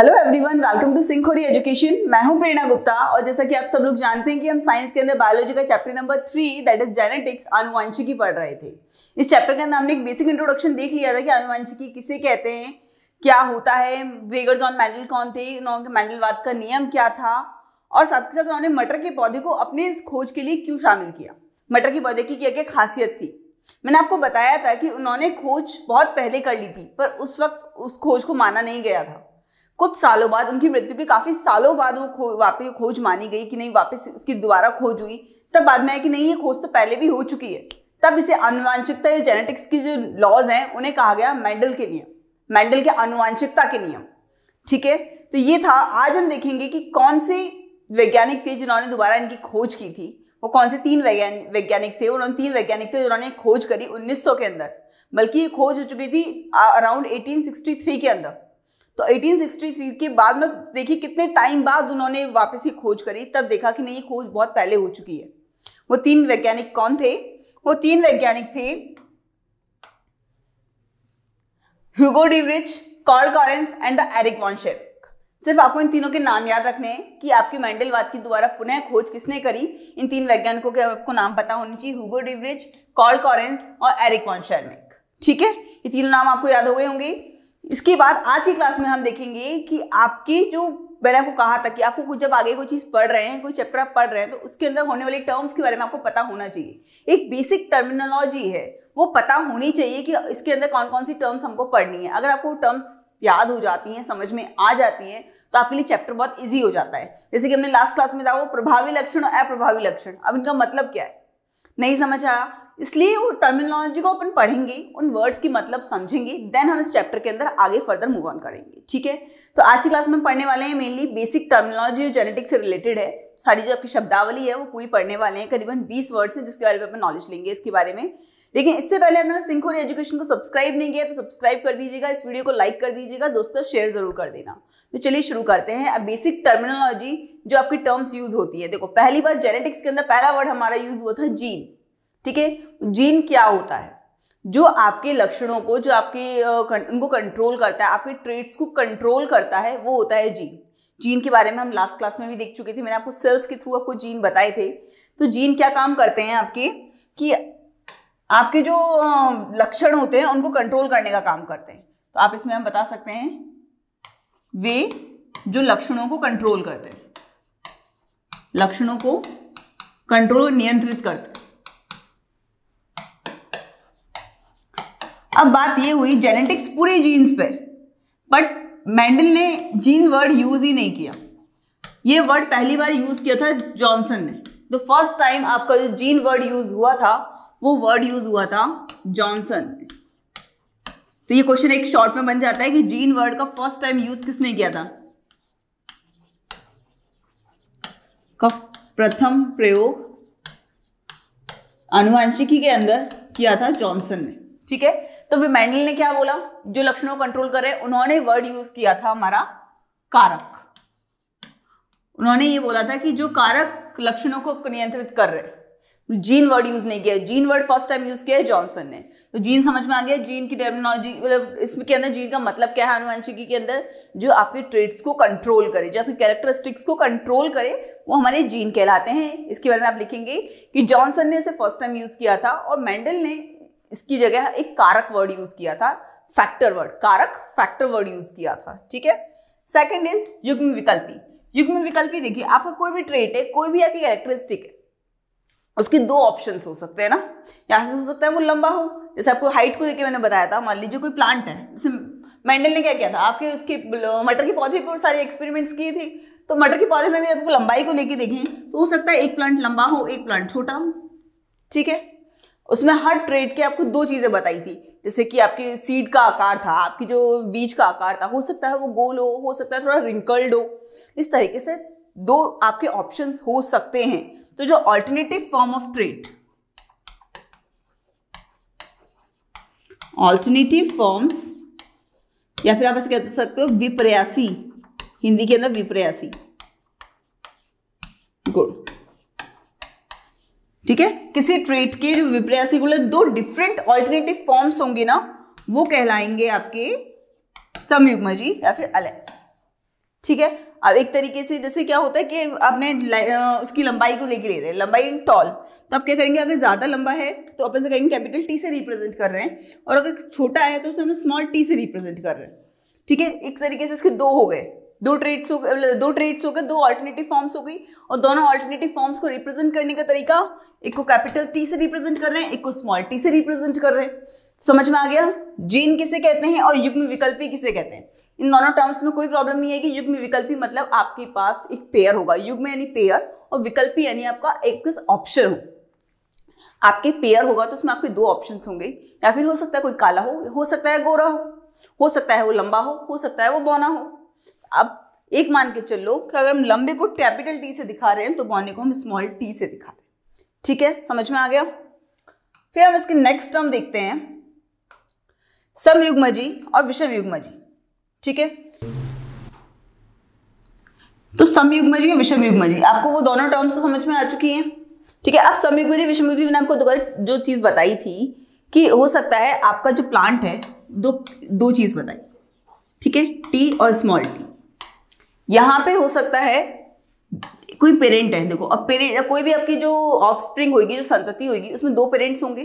Hello everyone, welcome to Singhkhori education. मैं हूं प्रेरणा गुप्ता और जैसा कि आप सब लोग जानते हैं कि हम साइंस के अंदर बायोलॉजी का chapter number 3 that is genetics आनुवंशिकी पढ़ रहे थे। इस चैप्टर के अंदर हमने एक बेसिक इंट्रोडक्शन देख लिया था कि आनुवंशिकी किसे कहते हैं, क्या होता है, ग्रेगर जॉन मेंडल कौन थे, उन्होंने मेंडलवाद का नियम क्या था और साथ ही साथ उन्होंने मटर के पौधे को अपने इस खोज के लिए क्यों शामिल किया, मटर के पौधे की क्या क्या खासियत थी। मैंने आपको बताया था कि उन्होंने खोज बहुत पहले कर ली थी पर उस वक्त उस खोज को माना नहीं गया था। कुछ सालों बाद, उनकी मृत्यु के काफ़ी सालों बाद वो वापस खोज मानी गई कि नहीं, वापस उसकी दोबारा खोज हुई। तब बाद में है कि नहीं, ये खोज तो पहले भी हो चुकी है। तब इसे आनुवंशिकता या जेनेटिक्स की जो लॉज हैं उन्हें कहा गया मेंडल के नियम, मेंडल के आनुवंशिकता के नियम। ठीक है, तो ये था। आज हम देखेंगे कि कौन से वैज्ञानिक थे जिन्होंने दोबारा इनकी खोज की थी। वो कौन से तीन वैज्ञानिक थे, उन्होंने तीन वैज्ञानिक थे जिन्होंने खोज करी 1900 के अंदर, बल्कि ये खोज हो चुकी थी अराउंड 1863 के अंदर। तो 1863 के बाद में देखिए कितने टाइम बाद उन्होंने वापस ये खोज करी, तब देखा कि नहीं, ये खोज बहुत पहले हो चुकी है। वो तीन वैज्ञानिक कौन थे? वो तीन वैज्ञानिक थे Hugo de Vries, Karl Correns and Erich von Tschermak. सिर्फ आपको इन तीनों के नाम याद रखने हैं कि आपकी मेंडलवाद की दोबारा पुनः खोज किसने करी। इन तीन वैज्ञानिकों के आपको नाम पता होने चाहिए, Hugo de Vries, Karl Correns और एरिक वॉन शेरमाक। ठीक है, ये तीनों नाम आपको याद हो गए होंगे। इसके बाद आज की क्लास में हम देखेंगे कि आपकी जो, मैंने आपको कहा था कि आपको जब आगे कोई चीज़ पढ़ रहे हैं, कोई चैप्टर आप पढ़ रहे हैं, तो उसके अंदर होने वाले टर्म्स के बारे में आपको पता होना चाहिए। एक बेसिक टर्मिनोलॉजी है, वो पता होनी चाहिए कि इसके अंदर कौन कौन सी टर्म्स हमको पढ़नी है। अगर आपको टर्म्स याद हो जाती हैं, समझ में आ जाती हैं, तो आपके लिए चैप्टर बहुत ईजी हो जाता है। जैसे कि हमने लास्ट क्लास में था, वो प्रभावी लक्षण और अप्रभावी लक्षण, अब इनका मतलब क्या है नहीं समझ आ रहा, इसलिए वो टर्मिनोलॉजी को अपन पढ़ेंगे, उन वर्ड्स की मतलब समझेंगे, देन हम इस चैप्टर के अंदर आगे फर्दर मूव ऑन करेंगे। ठीक है, तो आज की क्लास में पढ़ने वाले हैं मेनली बेसिक टर्मिनोलॉजी जो जेनेटिक्स से रिलेटेड है। सारी जो आपकी शब्दावली है वो पूरी पढ़ने वाले हैं, करीबन 20 वर्ड्स हैं जिसके बारे में अपन नॉलेज लेंगे इसके बारे में। लेकिन इससे पहले आपने सिंघखोरी एजुकेशन को सब्सक्राइब नहीं किया तो सब्सक्राइब कर दीजिएगा, इस वीडियो को लाइक कर दीजिएगा, दोस्तों शेयर जरूर कर देना। तो चलिए शुरू करते हैं। अब बेसिक टर्मिनोलॉजी जो आपकी टर्म्स यूज होती है, देखो पहली बार जेनेटिक्स के अंदर पहला वर्ड हमारा यूज हुआ था जीन। ठीक है, जीन क्या होता है? जो आपके लक्षणों को, जो आपके उनको कंट्रोल करता है, आपके ट्रेट्स को कंट्रोल करता है, वो होता है जीन। जीन के बारे में हम लास्ट क्लास में भी देख चुके थे, मैंने आपको सेल्स के थ्रू आपको जीन बताए थे। तो जीन क्या काम करते हैं आपके, कि आपके जो लक्षण होते हैं उनको कंट्रोल करने का काम करते हैं। तो आप इसमें हम बता सकते हैं वे जो लक्षणों को कंट्रोल करते हैं, लक्षणों को कंट्रोल नियंत्रित करते हैं। अब बात ये हुई जेनेटिक्स पूरे जीन्स पे, बट मेंडल ने जीन वर्ड यूज ही नहीं किया। ये वर्ड पहली बार यूज किया था जॉनसन ने। द फर्स्ट टाइम आपका जो जीन वर्ड यूज हुआ था वो वर्ड यूज हुआ था जॉनसन ने। तो ये क्वेश्चन एक शॉर्ट में बन जाता है कि जीन वर्ड का फर्स्ट टाइम यूज किसने किया था, का प्रथम प्रयोग आनुवंशिकी के अंदर किया था जॉनसन ने। ठीक है, तो फिर मेंडल ने क्या बोला, जो लक्षणों को कंट्रोल कर रहे हैं, उन्होंने वर्ड यूज किया था हमारा कारक। उन्होंने ये बोला था कि जो कारक लक्षणों को नियंत्रित कर रहे, जीन वर्ड यूज नहीं किया। Gene word first time use किया है जॉनसन ने। तो जीन समझ में आ गया, जीन की टर्मिनोलॉजी, मतलब इसके अंदर जीन का मतलब क्या है आनुवंशिकी के अंदर, जो आपके ट्रेट्स को कंट्रोल करे, जो आपकी कैरेक्टरिस्टिक्स को कंट्रोल करे, वो हमारे जीन कहलाते हैं। इसके बारे में आप लिखेंगे कि जॉनसन ने इसे फर्स्ट टाइम यूज किया था और मेंडल ने इसकी जगह एक कारक वर्ड यूज किया था, फैक्टर वर्ड, कारक फैक्टर वर्ड यूज किया था। ठीक है, सेकंड इज युग्म विकल्पी। युग्म विकल्पी देखिए, आपका कोई भी ट्रेट है, कोई भी आपकी कैरेक्टरिस्टिक है, उसके दो ऑप्शंस हो सकते हैं ना। यहाँ से हो सकता है वो लंबा हो, जैसे आपको हाइट को देखिए मैंने बताया था। मान लीजिए कोई प्लांट है, जैसे मेंडल ने क्या किया था, आपके उसके मटर के पौधे पर सारे एक्सपेरिमेंट्स किए थे। तो मटर के पौधे में भी आपको लंबाई को लेके देखें तो हो सकता है एक प्लांट लंबा हो, एक प्लांट छोटा हो। ठीक है, उसमें हर ट्रेड के आपको दो चीज़ें बताई थी, जैसे कि आपके सीड का आकार था, आपकी जो बीज का आकार था, हो सकता है वो गोल हो सकता है थोड़ा रिंकल्ड हो। इस तरीके से दो आपके ऑप्शंस हो सकते हैं। तो जो alternative form of trade, alternative forms, या फिर आप ऐसे कह सकते हो विपर्यासी, हिंदी के अंदर विपर्यासी। गुड, ठीक है, किसी ट्रेट के जो विपर्यासी दो डिफरेंट ऑल्टरनेटिव फॉर्म्स होंगे ना, वो कहलाएंगे आपके समयुग्मजी या फिर अलग। ठीक है। अब एक तरीके से जैसे क्या होता है कि आपने उसकी लंबाई को लेके ले रहे हैं, लंबाई इन टॉल, तो आप क्या करेंगे, अगर ज़्यादा लंबा है तो अपन से कहेंगे कैपिटल टी से रिप्रेजेंट कर रहे हैं, और अगर छोटा है तो उसे हम स्मॉल टी से रिप्रेजेंट कर रहे हैं, ठीक है। एक तरीके से इसके दो हो गए, दो ट्रेड्स हो गए, दो अल्टरनेटिव फॉर्म्स हो गई, और दोनों अल्टरनेटिव फॉर्म्स को रिप्रेजेंट करने का तरीका, एक को कैपिटल टी से रिप्रेजेंट कर रहे हैं, एक को स्मॉल टी से रिप्रेजेंट कर रहे हैं। समझ में आ गया जीन किसे कहते हैं और युग्म विकल्पी किसे कहते हैं। इन दोनों टर्म्स में कोई प्रॉब्लम नहीं है कि युग्म विकल्पी मतलब आपके पास एक पेयर होगा, युग्म यानी पेयर और विकल्पी यानी आपका एक ऑप्शन हो, आपके पेयर होगा तो उसमें आपके दो ऑप्शन होंगे, या फिर हो सकता है कोई काला हो सकता है गोरा हो सकता है वो लंबा हो सकता है वो बौना हो। अब एक मान के चलो कि अगर हम लंबे को कैपिटल टी से दिखा रहे हैं तो बौने को हम स्मॉल टी से दिखा रहे हैं, ठीक है, समझ में आ गया। फिर हम इसके नेक्स्ट टर्म देखते हैं, समयुग्मजी और विषमयुग्मजी, ठीक है। तो समयुग्मजी और विषमयुग्मजी आपको वो दोनों टर्म्स समझ में आ चुकी हैं, ठीक है। अब समयुग्मजी विषमयुग्मजी मैंने आपको दोबारा जो चीज बताई थी कि हो सकता है आपका जो प्लांट है दो चीज बताई, ठीक है, टी और स्मॉल टी। यहाँ पे हो सकता है कोई पेरेंट है, देखो अब पेरेंट कोई भी आपकी जो ऑफस्प्रिंग होगी, जो संतति होगी, उसमें दो पेरेंट्स होंगे,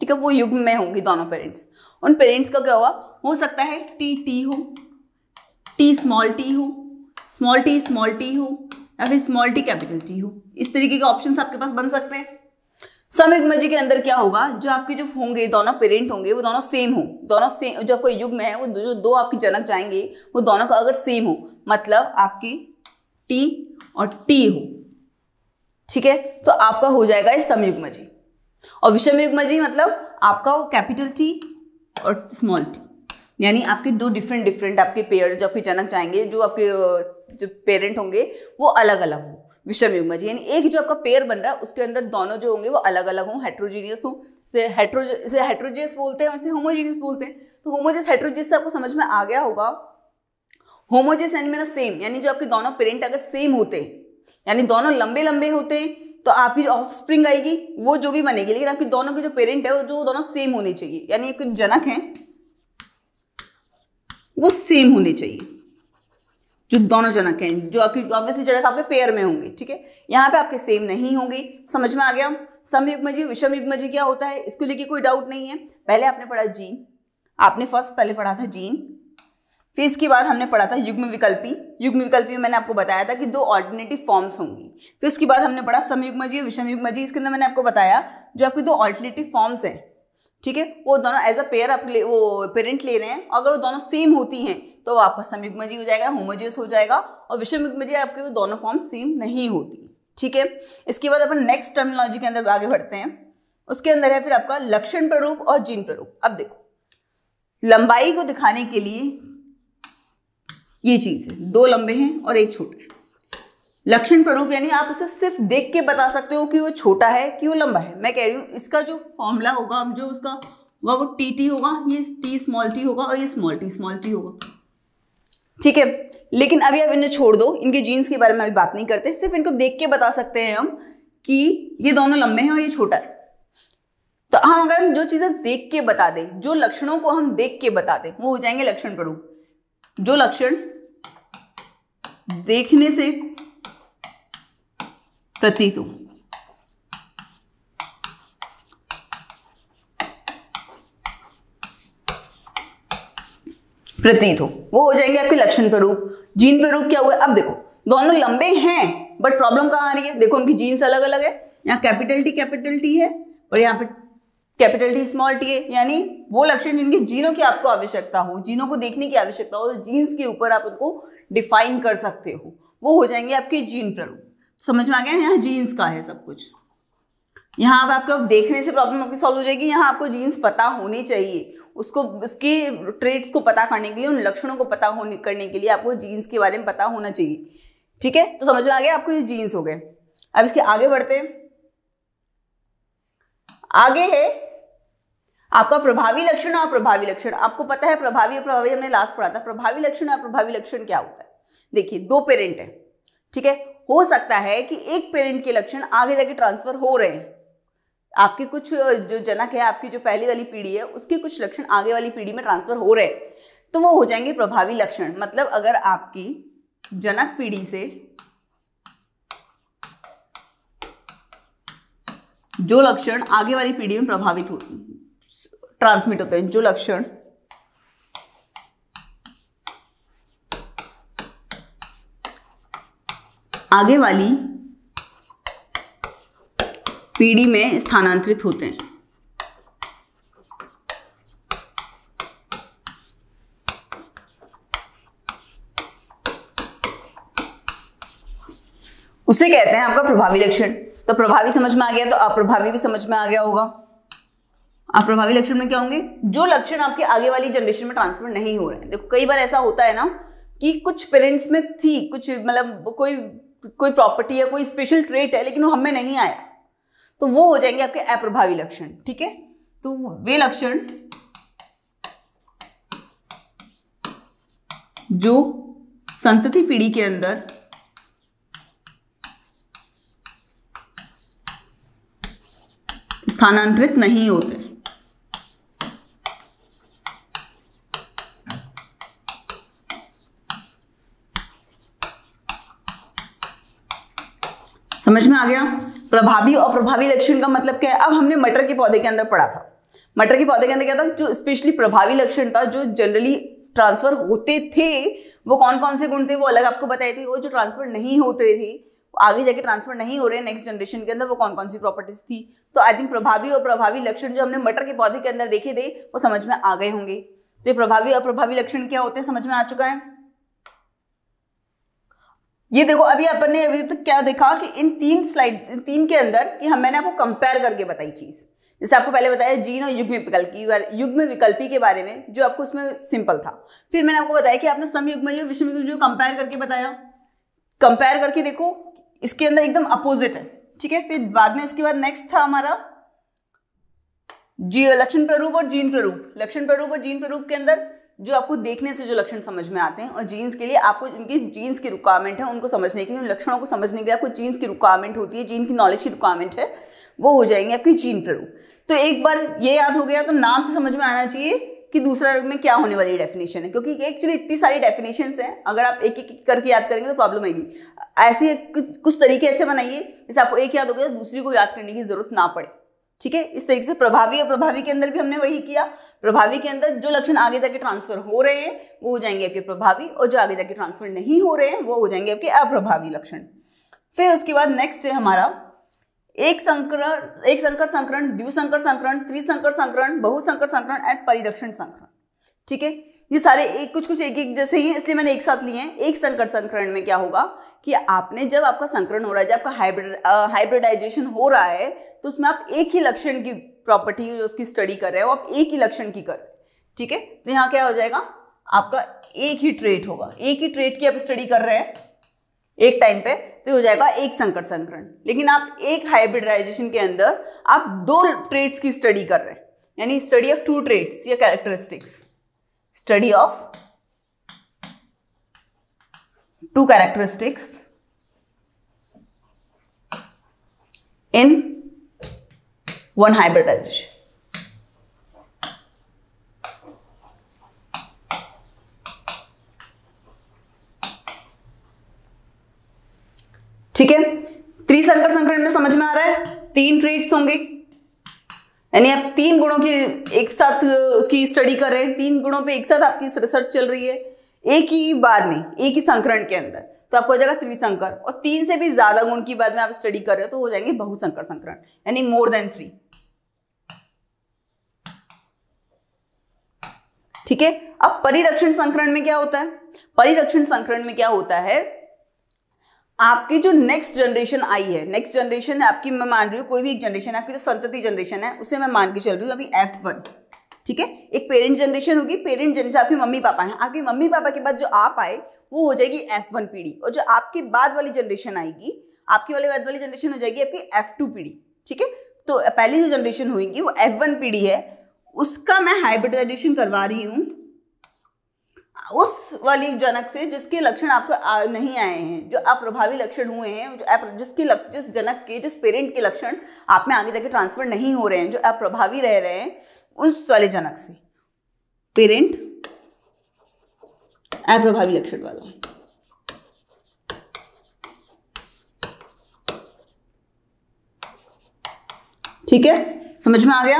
ठीक है, वो युग्म में होंगे दोनों पेरेंट्स। उन पेरेंट्स का क्या हुआ, हो सकता है टी टी हो, टी स्मॉल टी हो, स्मॉल टी स्मॉल टी हो, या फिर स्मॉल टी कैपिटल टी हो। इस तरीके के ऑप्शंस आपके पास बन सकते हैं। समयुग्मजी के अंदर क्या होगा, जो आपके जो होंगे दोनों पेरेंट होंगे वो दोनों सेम हो, दोनों सेम, जो आपका युग्म है वो जो दो आपकी जनक जाएंगे वो दोनों का अगर सेम हो मतलब आपकी टी और टी हो, ठीक है, तो आपका हो जाएगा ये समयुग्मजी। और विषमयुग्मजी मतलब आपका वो कैपिटल टी और स्मॉल टी, यानी आपके दो डिफरेंट आपके पेयर जो आपके जनक जाएंगे, जो आपके जो पेरेंट होंगे वो अलग अलग हो। विषमयुग्मजी यानी एक जो आपका पेयर बन रहा है उसके अंदर दोनों जो होंगे वो अलग अलग हों, हेट्रोजीनियस हो। इसे हेट्रोजीनियस बोलते हैं, उसे होमोजीनियस बोलते हैं। तो होमोजीनियस हेट्रोजीनियस आपको समझ में आ गया होगा। होमोजीनियस यानी मेरा सेम, यानी जो आपके दोनों पेरेंट अगर सेम होते यानी दोनों लंबे लंबे होते तो आपकी जो ऑफस्प्रिंग आएगी वो जो भी बनेगी, लेकिन आपकी दोनों के जो पेरेंट है वो जो दोनों सेम होने चाहिए, यानी एक जनक है वो सेम होने चाहिए, जो दोनों जनक हैं, जो आपकी ऑब्वियसली जनक आपके पेयर में होंगे, ठीक है, यहाँ पे आपके सेम नहीं होंगे। समझ में आ गया। समयुग्मजी विषमयुग्मजी क्या होता है इसको लेके कोई डाउट नहीं है। पहले आपने पढ़ा जीन, आपने फर्स्ट पहले पढ़ा था जीन, फिर इसके बाद हमने पढ़ा था युग्म विकल्पी। युग्म विकल्पी में मैंने आपको बताया था कि दो ऑल्टरनेटिव फॉर्म्स होंगी। फिर उसके बाद हमने पढ़ा समयुग्मजी विषमयुग्मजी, इसके अंदर मैंने आपको बताया जो आपकी दो ऑल्टरनेटिव फॉर्म्स हैं, ठीक है, वो दोनों एज अ पेयर आप वो पेरेंट ले रहे हैं, अगर वो दोनों सेम होती हैं तो आपका समयुग्मजी हो जाएगा, होमोजियस हो जाएगा। और विषमयुग्मजी आपके वो दोनों फॉर्म सेम नहीं होती, ठीक है। इसके बाद अपन नेक्स्ट टर्मिनोलॉजी के अंदर आगे बढ़ते हैं। उसके अंदर है फिर आपका लक्षण प्रारूप और जीन प्रारूप। अब देखो लंबाई को दिखाने के लिए ये चीज है, दो लंबे हैं और एक छोटा है। लक्षण प्रारूप यानी आप उसे सिर्फ देख के बता सकते हो कि वो छोटा है कि वो लंबा है। मैं कह रही हूँ इसका जो फॉर्मूला होगा, जो उसका होगा वो टी टी होगा, ये टी स्मॉल टी होगा और ये स्मॉल टी होगा, ठीक है। लेकिन अभी आप इन्हें छोड़ दो, इनके जीन्स के बारे में अभी बात नहीं करते, सिर्फ इनको देख के बता सकते हैं हम कि ये दोनों लंबे हैं और ये छोटा है। तो हाँ, अगर हम जो चीजें देख के बता दें, जो लक्षणों को हम देख के बता दें वो हो जाएंगे लक्षण प्रारूप। जो लक्षण देखने से प्रतीत हो, वो हो जाएंगे आपके लक्षण प्रारूप। जीन प्रारूप क्या हुआ, अब देखो दोनों लंबे हैं बट प्रॉब्लम कहाँ आ रही है, देखो उनकी जीन्स अलग अलग है, यहाँ कैपिटल टी है और यहाँ पे कैपिटल टी स्मॉल टी है, यानी वो लक्षण जिनके जीनों की आपको आवश्यकता हो, जीनों को देखने की आवश्यकता हो, जीन्स के ऊपर आप उनको डिफाइन कर सकते हो, वो हो जाएंगे आपके जीन प्रारूप। समझ में आ गया, यहाँ जीन्स का है सब कुछ, यहाँ आप आपको देखने से प्रॉब्लम आपकी सॉल्व हो जाएगी, यहाँ आपको जीन्स पता होनी चाहिए, उसको उसके ट्रेड्स को पता करने के लिए, उन लक्षणों को पता होने करने के लिए आपको जीन्स के बारे में पता होना चाहिए, ठीक है। तो समझ में आ गया आपको ये जीन्स हो गए। अब इसके आगे बढ़ते हैं, आगे है आपका प्रभावी लक्षण। और प्रभावी लक्षण आपको पता है, प्रभावी और प्रभावी हमने लास्ट पढ़ा था। प्रभावी लक्षण और प्रभावी लक्षण क्या होता है, देखिए दो पेरेंट है, ठीक है, हो सकता है कि एक पेरेंट के लक्षण आगे जाके ट्रांसफर हो रहे हैं, आपके कुछ जो जनक है, आपकी जो पहली वाली पीढ़ी है उसके कुछ लक्षण आगे वाली पीढ़ी में ट्रांसफर हो रहे हैं, तो वो हो जाएंगे प्रभावी लक्षण। मतलब अगर आपकी जनक पीढ़ी से जो लक्षण आगे वाली पीढ़ी में प्रभावित हो ट्रांसमिट होते हैं, जो लक्षण आगे वाली पीढ़ी में स्थानांतरित होते हैं। उसे कहते हैं आपका प्रभावी लक्षण। तो प्रभावी समझ में आ गया, तो अप्रभावी भी समझ में आ गया होगा। अप्रभावी लक्षण में क्या होंगे? जो लक्षण आपके आगे वाली जनरेशन में ट्रांसफर नहीं हो रहे हैं। देखो कई बार ऐसा होता है ना कि कुछ पेरेंट्स में थी कुछ, मतलब कोई प्रॉपर्टी है, कोई स्पेशल ट्रेट है, लेकिन वो हमें नहीं आया, तो वो हो जाएंगे आपके अप्रभावी लक्षण। ठीक है, तो वे लक्षण जो संतति पीढ़ी के अंदर स्थानांतरित नहीं होते। समझ में आ गया। प्रभावी और प्रभावी लक्षण का मतलब क्या है? अब हमने मटर के पौधे के अंदर पढ़ा था, मटर के पौधे के अंदर क्या था? जो स्पेशली प्रभावी लक्षण था, जो जनरली ट्रांसफर होते थे, वो कौन कौन से गुण थे वो अलग आपको बताए थे। वो जो ट्रांसफर नहीं होते थे, आगे जाके ट्रांसफर नहीं हो रहे नेक्स्ट जनरेशन के अंदर, वो कौन कौन सी प्रॉपर्टीज थी। तो आई थिंक प्रभावी और प्रभावी लक्षण जो हमने मटर के पौधे के अंदर देखे थे वो समझ में आ गए होंगे। तो ये प्रभावी और प्रभावी लक्षण क्या होते हैं समझ में आ चुका है। ये देखो अभी अपन ने अभी तक क्या देखा कि इन तीन स्लाइड, इन तीन के अंदर कि हम मैंने आपको कंपेयर करके बताई चीज। जैसे आपको पहले बताया जीन और युग्म विकल्पी के बारे में, जो आपको उसमें सिंपल था। फिर मैंने आपको बताया कि आपने समयुग्म और विषमयुग्म कंपेयर करके बताया। कंपेयर करके देखो इसके अंदर एकदम अपोजिट है, ठीक है। फिर बाद में इसके बाद नेक्स्ट था हमारा जी लक्षण प्रारूप और जीन प्रारूप। लक्षण प्रारूप और जीन प्रारूप के अंदर जो आपको देखने से जो लक्षण समझ में आते हैं, और जीन्स के लिए आपको इनकी जीन्स की रिक्वायरमेंट है, उनको समझने के लिए, उन लक्षणों को समझने के लिए आपको जीन्स की रिक्वायरमेंट होती है, जीन की नॉलेज की रिक्वायरमेंट है, वो हो जाएंगे आपकी जीन प्रारूप। तो एक बार ये याद हो गया तो नाम से समझ में आना चाहिए कि दूसरा में क्या होने वाली डेफिनेशन है, क्योंकि एक्चुअली इतनी सारी डेफिनेशंस हैं, अगर आप एक एक करके याद करेंगे तो प्रॉब्लम आएगी। ऐसे कुछ तरीके ऐसे बनाइए जैसे आपको एक याद हो गया तो दूसरी को याद करने की जरूरत ना पड़े, ठीक है। इस तरीके से प्रभावी और प्रभावी के अंदर भी हमने वही किया। प्रभावी के अंदर जो लक्षण आगे जाके ट्रांसफर हो रहे हैं वो हो जाएंगे आपके प्रभावी, और जो आगे जाके ट्रांसफर नहीं हो रहे हैं वो हो जाएंगे आपके अप्रभावी लक्षण। फिर उसके बाद नेक्स्ट है हमारा एक संकर संकरण, द्विसंकर संकरण, त्रिसंकर संकरण, बहुसंकर संकरण एंड परिरक्षण संकरण, ठीक है। ये सारे कुछ एक एक जैसे ही हैं, इसलिए मैंने एक साथ लिए हैं। एक संकर संकरण में क्या होगा कि आपने जब आपका संकरण हो रहा है, जब आपका हाइब्रिडाइजेशन हो रहा है, तो उसमें आप एक ही लक्षण की प्रॉपर्टी जो उसकी स्टडी कर रहे हो, आप एक ही लक्षण की कर रहे हो, ठीक है। तो यहाँ क्या हो जाएगा आपका एक ही ट्रेट होगा, एक ही ट्रेट की आप स्टडी कर रहे हैं एक टाइम पे, तो हो जाएगा एक संकर संकरण। लेकिन आप एक हाइब्रिडाइजेशन के अंदर आप दो ट्रेट्स की स्टडी कर रहे हैं, यानी स्टडी ऑफ टू ट्रेट्स या characteristics, study of two characteristics in one hybridization. ठीक है, त्रिसंकर संकरण में समझ में आ रहा है तीन ट्रेट्स होंगे, यानी आप तीन गुणों की एक साथ उसकी स्टडी कर रहे हैं, तीन गुणों पे एक साथ आपकी रिसर्च चल रही है एक ही बार में, एक ही संकरण के अंदर, तो आपको हो जाएगा त्रिसंकर। और तीन से भी ज्यादा गुण की बाद में आप स्टडी कर रहे हो तो हो जाएंगे बहुसंकर संकरण, यानी मोर देन 3, ठीक है। अब परिरक्षण संकरण में क्या होता है? परिरक्षण संकरण में क्या होता है, आपकी जो नेक्स्ट जनरेशन आई है, नेक्स्ट जनरेशन आपकी मैं मान रही हूँ कोई भी एक जनरेशन, आपकी जो संतति जनरेशन है उसे मैं मान के चल रही हूँ अभी F1, ठीक है। एक पेरेंट जनरेशन होगी, पेरेंट जनरेशन आपकी मम्मी पापा हैं, आपकी मम्मी पापा के बाद जो आप आए वो हो जाएगी F1 पीढ़ी, और जो आपके बाद वाली जनरेशन आएगी, आपकी वाले बाद वाली जनरेशन हो जाएगी आपकी F2 पीढ़ी, ठीक है। तो पहली जो जनरेशन होगी वो F1 पीढ़ी है, उसका मैं हाइब्रिडाइजेशन करवा रही हूँ उस वाली जनक से जिसके लक्षण आपको नहीं आए हैं, जो अप्रभावी लक्षण हुए हैं, जो जिस जनक के, जिस पेरेंट के लक्षण आप में आगे जाके ट्रांसफर नहीं हो रहे हैं, जो अप्रभावी रह रहे हैं, उस वाले जनक से। पेरेंट अप्रभावी लक्षण वाला, ठीक है, समझ में आ गया।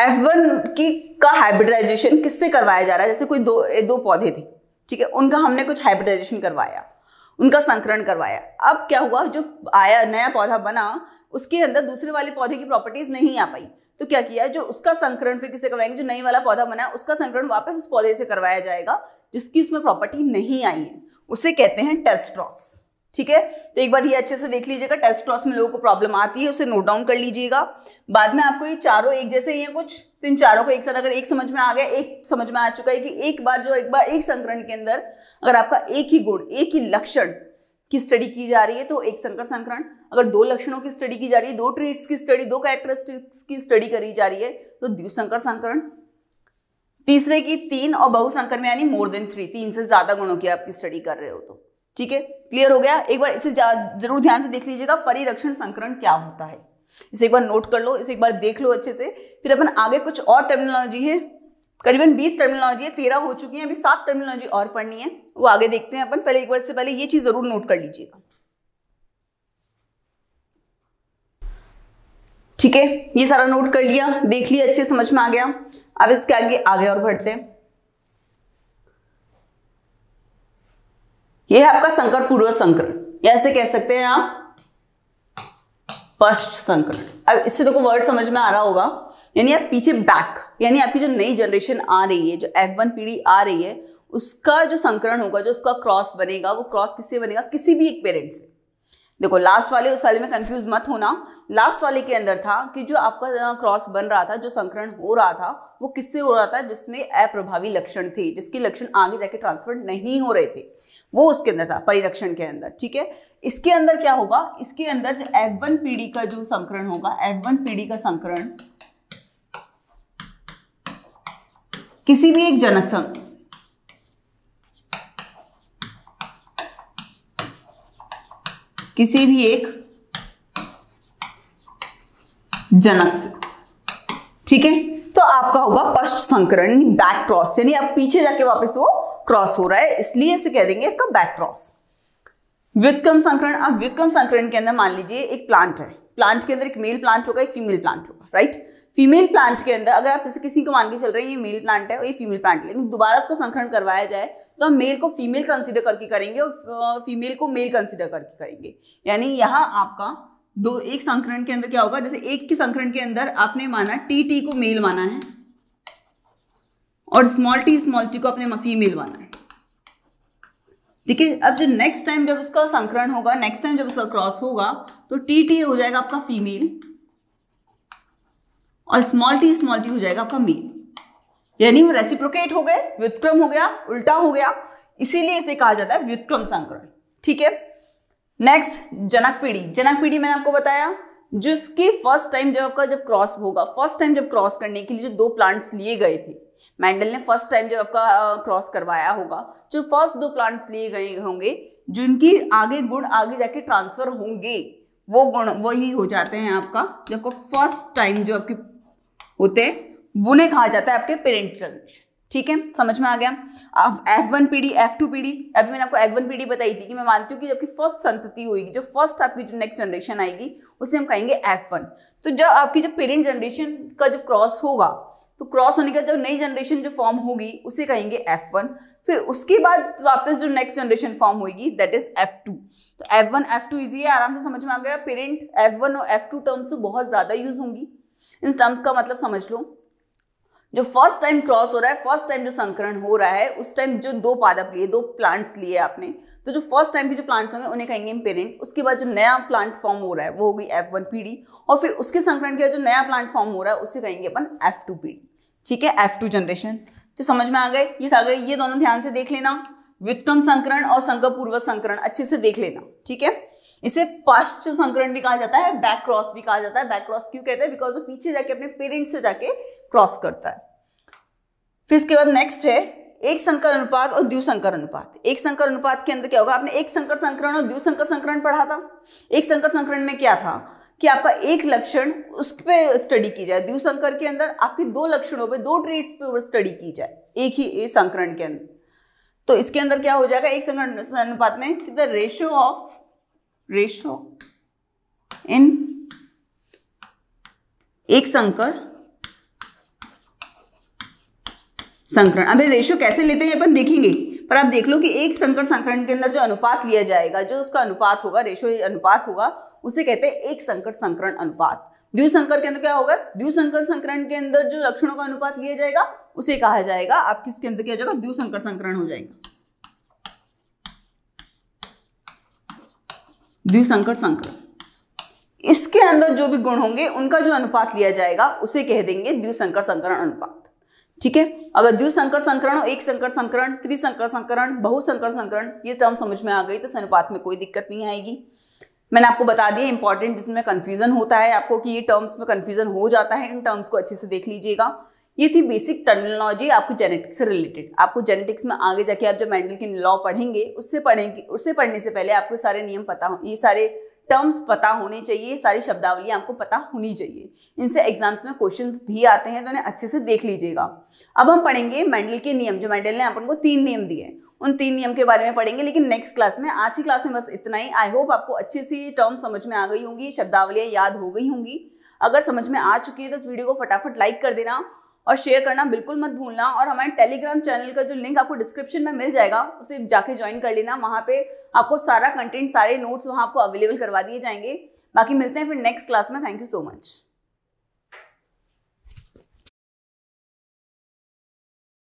F1 का हाइब्रिडाइजेशन किससे करवाया जा रहा है, जैसे कोई दो पौधे थे, ठीक है, उनका हमने कुछ हाइब्रिडाइजेशन करवाया, उनका संकरण करवाया। अब क्या हुआ, जो आया नया पौधा बना उसके अंदर दूसरे वाले पौधे की प्रॉपर्टीज नहीं आ पाई, तो क्या किया, जो उसका संकरण फिर किससे करवाएंगे, जो नई वाला पौधा बना उसका संकरण वापस उस पौधे से करवाया जाएगा जिसकी उसमें प्रॉपर्टी नहीं आई है, उसे कहते हैं टेस्ट क्रॉस। ठीक है, तो एक बार ये अच्छे से देख लीजिएगा, टेस्ट क्रॉस में लोगों को प्रॉब्लम आती है, उसे नोट डाउन कर लीजिएगा। बाद में आपको ये चारों एक जैसे ही है कुछ, तो इन चारों को एक साथ अगर एक समझ में आ गया, एक समझ में आ चुका है कि एक संकरण के अंदर अगर आपका एक ही गुण, एक ही लक्षण की स्टडी की जा रही है तो एक संकरण, अगर दो लक्षणों की स्टडी की जा रही है, दो ट्रेट्स की स्टडी, दो कैरेक्टरिस्टिक्स की स्टडी करी जा रही है तो द्विसंकर संकरण, तीसरे की तीन और बहुसंकर में यानी मोर देन थ्री, तीन से ज्यादा गुणों की आपकी स्टडी कर रहे हो तो। ठीक है, क्लियर हो गया। एक बार इसे जरूर ध्यान से देख लीजिएगा, परिरक्षण संकरण क्या होता है, इसे एक बार नोट कर लो, इसे एक बार देख लो अच्छे से। फिर अपन आगे कुछ और टर्मिनोलॉजी है, करीबन 20 टर्मिनोलॉजी है, 13 हो चुकी है, अभी 7 टर्मिनोलॉजी और पढ़नी है, वो आगे देखते हैं अपन। पहले एक बार से पहले ये चीज जरूर नोट कर लीजिएगा, ठीक है, ये सारा नोट कर लिया, देख लिया, अच्छे समझ में आ गया। अब इसके आगे आगे और बढ़ते हैं। यह है आपका संकर पूर्व संकरण, या ऐसे कह सकते हैं आप फर्स्ट संकरण। अब इससे देखो वर्ड समझ में आ रहा होगा, यानी आप पीछे बैक, यानी आपकी जो नई जनरेशन आ रही है, जो F1 पीढ़ी आ रही है, उसका जो संकरण होगा, जो उसका क्रॉस बनेगा, वो क्रॉस किससे बनेगा, किसी भी एक पेरेंट से। देखो लास्ट वाले उस वाले में कंफ्यूज मत होना, लास्ट वाले के अंदर था कि जो आपका क्रॉस बन रहा था, जो संकरण हो रहा था, वो किससे हो रहा था, जिसमें अप्रभावी लक्षण थे, जिसके लक्षण आगे जाके ट्रांसफर नहीं हो रहे थे, वो उसके अंदर था, परिरक्षण के अंदर। ठीक है, इसके अंदर क्या होगा, इसके अंदर जो F1 पीढ़ी का जो संकरण होगा, F1 पीढ़ी का संकरण किसी भी एक जनक संकरण, किसी भी एक जनक से, ठीक है, तो आपका होगा पश्च संकरण, यानी बैक क्रॉस, यानी आप पीछे जाके वापस वो क्रॉस हो रहा है, इसलिए इसे कह देंगे इसका बैक क्रॉस। व्युत्क्रम संकरण, अब व्युत्क्रम संकरण के अंदर मान लीजिए एक प्लांट है, प्लांट के अंदर एक मेल प्लांट होगा, एक फीमेल प्लांट होगा, राइट। फीमेल प्लांट के अंदर अगर आप जैसे किसी को मान के चल रहे हैं ये मेल प्लांट है और ये फीमेल प्लांट है, लेकिन दोबारा उसको संकरण करवाया जाए तो हम मेल को फीमेल कंसीडर करके करेंगे और फीमेल को मेल कंसीडर करके करेंगे। यानी यहाँ आपका दो एक संकरण के अंदर क्या होगा, जैसे एक के संकरण के अंदर आपने माना टी को मेल माना है और स्मॉल टी को आपने फीमेल माना है, ठीक है। अब जो नेक्स्ट टाइम जब उसका संकरण होगा, नेक्स्ट टाइम जब उसका क्रॉस होगा तो टी हो जाएगा आपका फीमेल और स्मॉल टी हो जाएगा आपका मेल, यानी वो रेसिप्रोकेट हो गए, व्युत्क्रम हो गया, उल्टा हो गया, इसीलिए इसे कहा जाता है व्युत्क्रम संकरण। ठीक है, नेक्स्ट जनक पीढ़ी। जनक पीढ़ी मैंने आपको बताया जिसकी फर्स्ट टाइम जब आपका जब क्रॉस होगा, फर्स्ट टाइम जब क्रॉस करने के लिए जो दो प्लांट्स लिए गए थे, मेंडल ने फर्स्ट टाइम जब आपका क्रॉस करवाया होगा, जो फर्स्ट दो प्लांट्स लिए गए होंगे, जिनकी आगे गुण आगे जाके ट्रांसफर होंगे, वो गुण वही हो जाते हैं आपका जब आपको फर्स्ट टाइम जो आपकी होते हैं, उन्हें कहा जाता है आपके पेरेंट जनरेशन। ठीक है, समझ में आ गया। अब F1 पीढ़ी, F2 पीढ़ी, अभी मैंने आपको F1 पीढ़ी बताई थी कि मैं मानती हूँ कि जबकि फर्स्ट संतति होगी, जो फर्स्ट आपकी जो नेक्स्ट जनरेशन आएगी उसे हम कहेंगे F1। तो जब आपकी जब पेरेंट जनरेशन का जब क्रॉस होगा तो क्रॉस होने का जब नई जनरेशन जो फॉर्म होगी उसे कहेंगे F1। फिर उसके बाद वापस जो नेक्स्ट जनरेशन फॉर्म होगी दैट इज F2। तो F1 F2 इजी है, आराम से समझ में आ गया। पेरेंट F1 और F2 टर्म्स तो बहुत ज्यादा यूज होंगी, इन टर्म्स का मतलब समझ लो जो फर्स्ट टाइम क्रॉस हो रहा है, फर्स्ट टाइम जो संकरण हो रहा है, उस टाइम जो दो पादप लिए, दो प्लांट्स लिए आपने, तो जो फर्स्ट टाइम के जो प्लांट्स होंगे उन्हें कहेंगे पेरेंट। उसके बाद जो नया प्लांट फॉर्म हो रहा है वो होगी F1 पीढ़ी और फिर उसके संकरण के बाद जो नया प्लांट फॉर्म हो रहा है उसे कहेंगे अपन F2 पीढ़ी। ठीक है, F2 जनरेशन। तो समझ में आ गए ये सारे, ये दोनों ध्यान से देख लेना, व्युत्क्रम संकरण और संकर पूर्व संकरण अच्छे से देख लेना। ठीक है, इसे पाश्च संकरण भी कहा जाता है, बैक क्रॉस भी कहा जाता है। बैक क्रॉस क्यों कहते हैं, बिकॉज वो पीछे जाके अपने पेरेंट्स से जाके क्रॉस करता है। फिर इसके बाद नेक्स्ट है एक संकर अनुपात और द्विसंकर अनुपात। एक संकर अनुपात के अंदर क्या होगा, आपने एक संकर संकरण और द्विसंकर संकरण पढ़ा था। एक संकर संकरण में क्या था कि आपका एक लक्षण उस पर स्टडी की जाए, द्विसंकर के अंदर आपके दो लक्षणों पे, दो ट्रेट्स पे स्टडी की जाए एक ही संकरण के अंदर। तो इसके अंदर क्या हो जाएगा एक संकर अनुपात में कि द रेशियो इन एक संकर संकरण। अब रेशियो कैसे लेते हैं अपन देखेंगे, पर आप देख लो कि एक संकर संकरण के अंदर जो अनुपात लिया जाएगा, जो उसका अनुपात होगा, रेशियो अनुपात होगा, उसे कहते हैं एक संकर संकरण अनुपात। द्विसंकर के अंदर क्या होगा, द्विसंकर संकरण के अंदर जो लक्षणों का अनुपात लिया जाएगा उसे कहा जाएगा, आप किसके अंदर किया जाएगा, द्विसंकर संकरण हो जाएगा, द्विसंकर संकरण। इसके अंदर जो भी गुण होंगे उनका जो अनुपात लिया जाएगा उसे कह देंगे द्विसंकर संकरण अनुपात। ठीक है, अगर द्विसंकर संकरण, एक संकर संकरण, त्रिसंकर संकरण, बहुसंकर संकरण, ये टर्म समझ में आ गई तो अनुपात में कोई दिक्कत नहीं आएगी। मैंने आपको बता दिया इंपॉर्टेंट, जिसमें कन्फ्यूजन होता है आपको कि ये टर्म्स में कन्फ्यूजन हो जाता है, इन टर्म्स को अच्छे से देख लीजिएगा। ये थी बेसिक टर्मिनोलॉजी आपको जेनेटिक्स से रिलेटेड। आपको जेनेटिक्स में आगे जाके आप जब मेंडल के लॉ पढ़ेंगे उससे पढ़ने से पहले आपको सारे नियम पता हो, ये सारे टर्म्स पता होने चाहिए, सारी शब्दावली आपको पता होनी चाहिए। इनसे एग्जाम्स में क्वेश्चंस भी आते हैं तो उन्हें अच्छे से देख लीजिएगा। अब हम पढ़ेंगे मेंडल के नियम, जो मेंडल ने अपन को 3 नियम दिए, उन 3 नियम के बारे में पढ़ेंगे, लेकिन नेक्स्ट क्लास में। आज की क्लास में बस इतना ही। आई होप आपको अच्छे से टर्म समझ में आ गई होंगी, शब्दावलियाँ याद हो गई होंगी। अगर समझ में आ चुकी है तो इस वीडियो को फटाफट लाइक कर देना और शेयर करना बिल्कुल मत भूलना। और हमारे टेलीग्राम चैनल का जो लिंक आपको डिस्क्रिप्शन में मिल जाएगा उसे जाके ज्वाइन कर लेना। वहाँ पे आपको सारा कंटेंट, सारे नोट्स वहाँ आपको अवेलेबल करवा दिए जाएंगे। बाकी मिलते हैं फिर नेक्स्ट क्लास में। Thank you so much.